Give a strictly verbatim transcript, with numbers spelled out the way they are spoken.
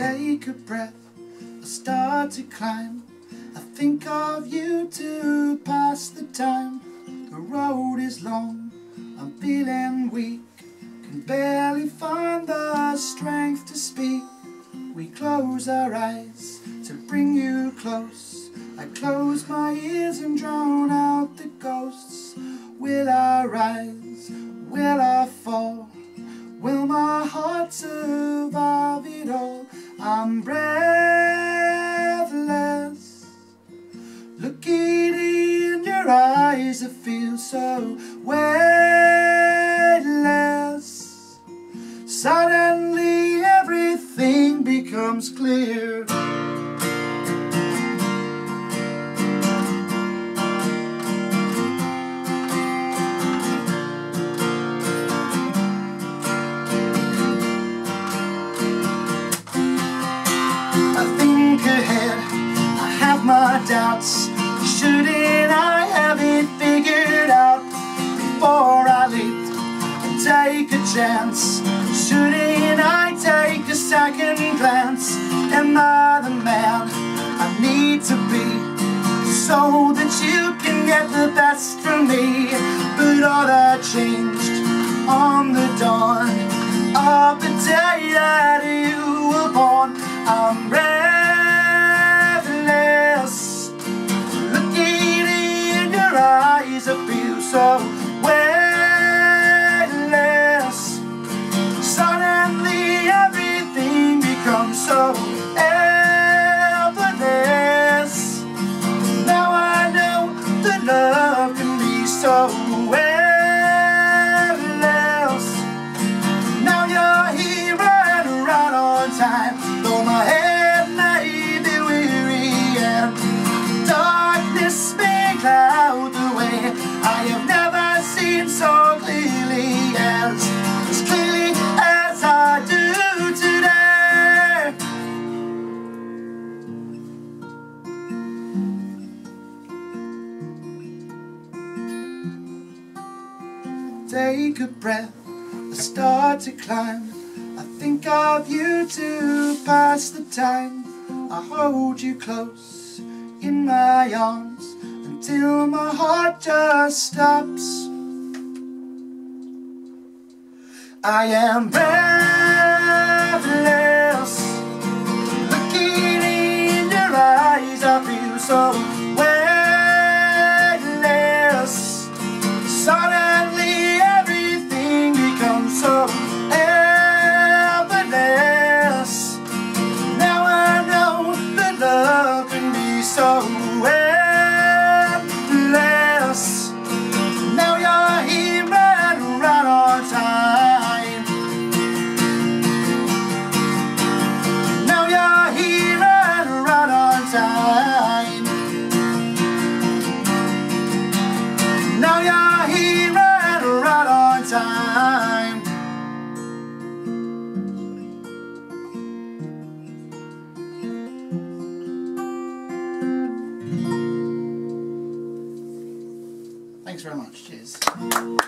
Take a breath, I start to climb. I think of you to pass the time. The road is long, I'm feeling weak. Can barely find the strength to speak. We close our eyes to bring you close. I close my ears and drown out the ghosts. Will I rise? Will I fall? Will my heart survive it all? I'm breathless, looking in your eyes I feel so weightless. Suddenly everything becomes clear. My doubts, shouldn't I have it figured out before I leap and take a chance? Shouldn't I take a second glance? Am I the man I need to be so that you can get the best from me? But all that changed on the dawn of the day that you were born. I'm ready. I feel so weightless. Suddenly everything becomes so effortless. Now I know that love can be so weightless. Now you're here and right on time, though my head may be weary and darkness may cloud the way. I have never seen so clearly as, as clearly as I do today. Take a breath, I start to climb. I think of you to pass the time. I hold you close in my arms till my heart just stops. I am breathless, looking in your eyes I feel so weightless. Suddenly everything becomes so effortless. Now I know that love can be so weightless. Thanks very much. Cheers.